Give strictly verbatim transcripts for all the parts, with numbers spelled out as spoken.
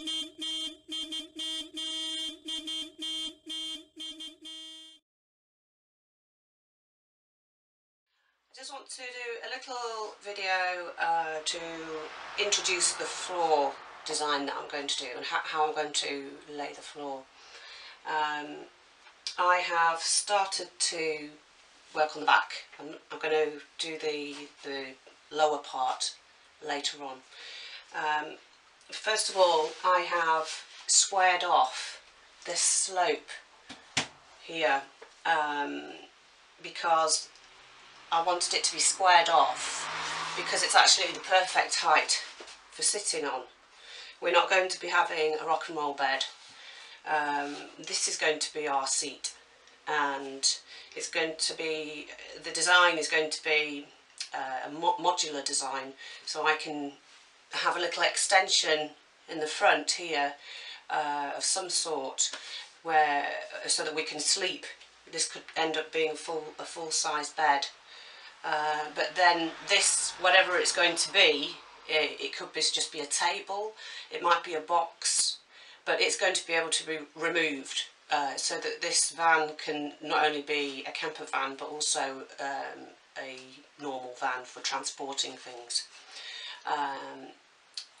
I just want to do a little video uh, to introduce the floor design that I'm going to do and ha how I'm going to lay the floor. Um, I have started to work on the back. I'm, I'm going to do the, the lower part later on. Um, first of all, I have squared off this slope here um, because I wanted it to be squared off because it's actually the perfect height for sitting on. We're not going to be having a rock and roll bed. Um, this is going to be our seat, and it's going to be, the design is going to be uh, a mo modular design, so I can have a little extension in the front here uh, of some sort where so that we can sleep. This could end up being full, a full-size bed. Uh, but then this, whatever it's going to be, it, it could be, just be a table, it might be a box, but it's going to be able to be removed uh, so that this van can not only be a camper van but also um, a normal van for transporting things. Um,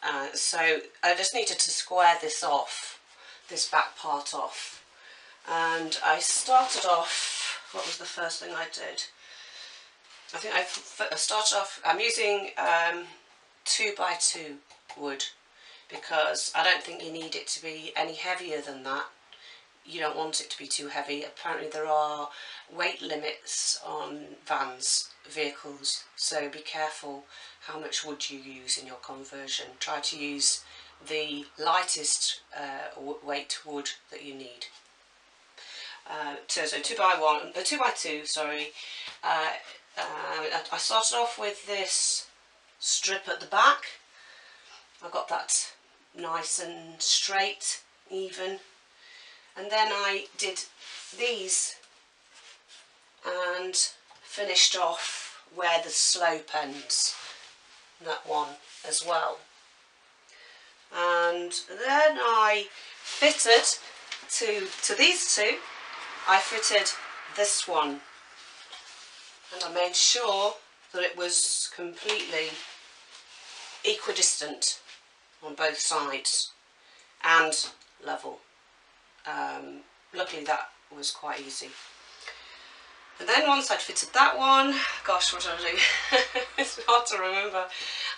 uh, so I just needed to square this off, this back part off. And I started off, what was the first thing I did? I think I started off, I'm using um, two by two wood because I don't think you need it to be any heavier than that. You don't want it to be too heavy. Apparently there are weight limits on vans, vehicles, so be careful how much wood you use in your conversion. Try to use the lightest uh, weight wood that you need. Uh, so, so two by one, uh, two by two, sorry. Uh, Uh, I started off with this strip at the back. I got that nice and straight, even, and then I did these and finished off where the slope ends, that one as well. And then I fitted to to these two, I fitted this one. And I made sure that it was completely equidistant on both sides and level. Um, luckily that was quite easy. And then once I'd fitted that one, gosh, what did I do? It's hard to remember.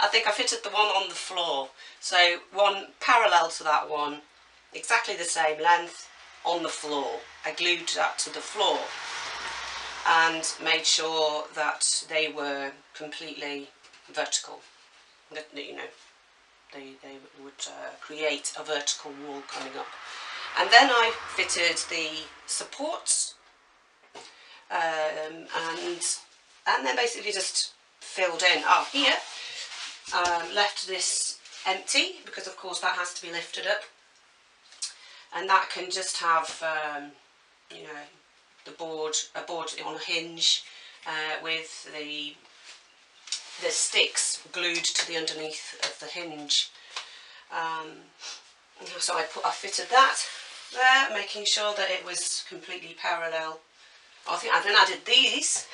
I think I fitted the one on the floor. So one parallel to that one, exactly the same length on the floor. I glued that to the floor and made sure that they were completely vertical, that, you know, they, they would uh, create a vertical wall coming up. And then I fitted the supports um, and and then basically just filled in. Oh, here, um, left this empty because of course that has to be lifted up, and that can just have um, you know, the board, a board on a hinge uh, with the the sticks glued to the underneath of the hinge. Um, so I put, I fitted that there, making sure that it was completely parallel. I think I then added these,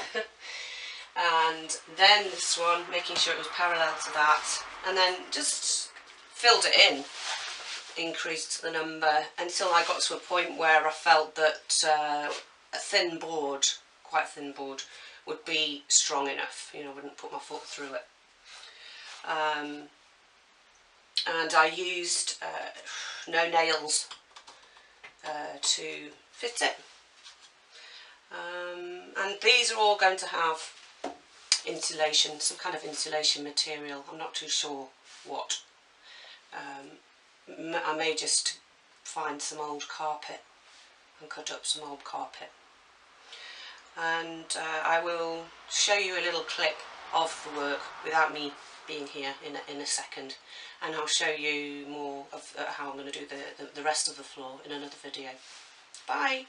and then this one, making sure it was parallel to that, and then just filled it in, increased the number until I got to a point where I felt that. Uh, A thin board, quite thin board, would be strong enough. You know, I wouldn't put my foot through it. Um, and I used uh, no nails uh, to fit it. Um, and these are all going to have insulation, some kind of insulation material. I'm not too sure what. Um, I may just find some old carpet and cut up some old carpet. And uh, I will show you a little clip of the work without me being here in a, in a second, and I'll show you more of uh, how I'm going to do the, the, the rest of the floor in another video. Bye!